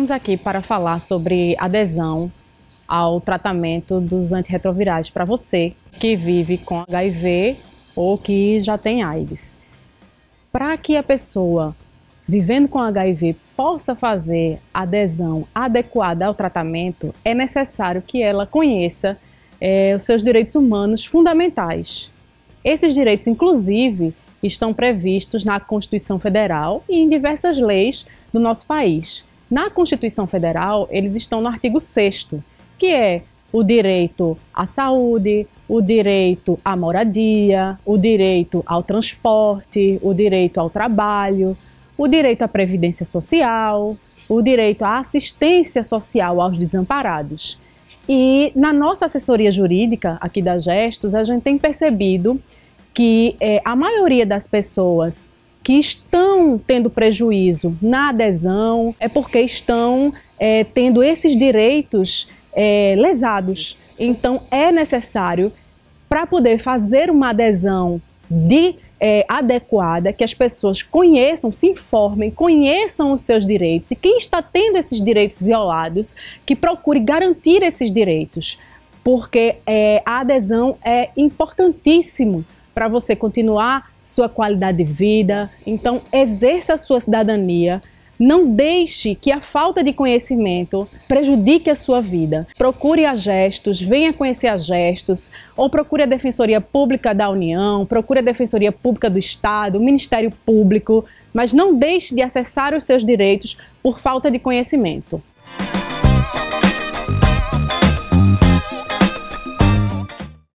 Estamos aqui para falar sobre adesão ao tratamento dos antirretrovirais para você que vive com HIV ou que já tem AIDS. Para que a pessoa vivendo com HIV possa fazer adesão adequada ao tratamento, é necessário que ela conheça os seus direitos humanos fundamentais. Esses direitos, inclusive, estão previstos na Constituição Federal e em diversas leis do nosso país. Na Constituição Federal, eles estão no artigo 6º, que é o direito à saúde, o direito à moradia, o direito ao transporte, o direito ao trabalho, o direito à previdência social, o direito à assistência social aos desamparados. E na nossa assessoria jurídica aqui da Gestos, a gente tem percebido que a maioria das pessoas que estão tendo prejuízo na adesão é porque estão tendo esses direitos lesados. Então é necessário, para poder fazer uma adesão adequada, que as pessoas conheçam, se informem, conheçam os seus direitos, e quem está tendo esses direitos violados, que procure garantir esses direitos, porque a adesão é importantíssimo para você continuar sua qualidade de vida. Então exerça a sua cidadania, não deixe que a falta de conhecimento prejudique a sua vida. Procure a Gestos, venha conhecer a Gestos, ou procure a Defensoria Pública da União, procure a Defensoria Pública do Estado, o Ministério Público, mas não deixe de acessar os seus direitos por falta de conhecimento.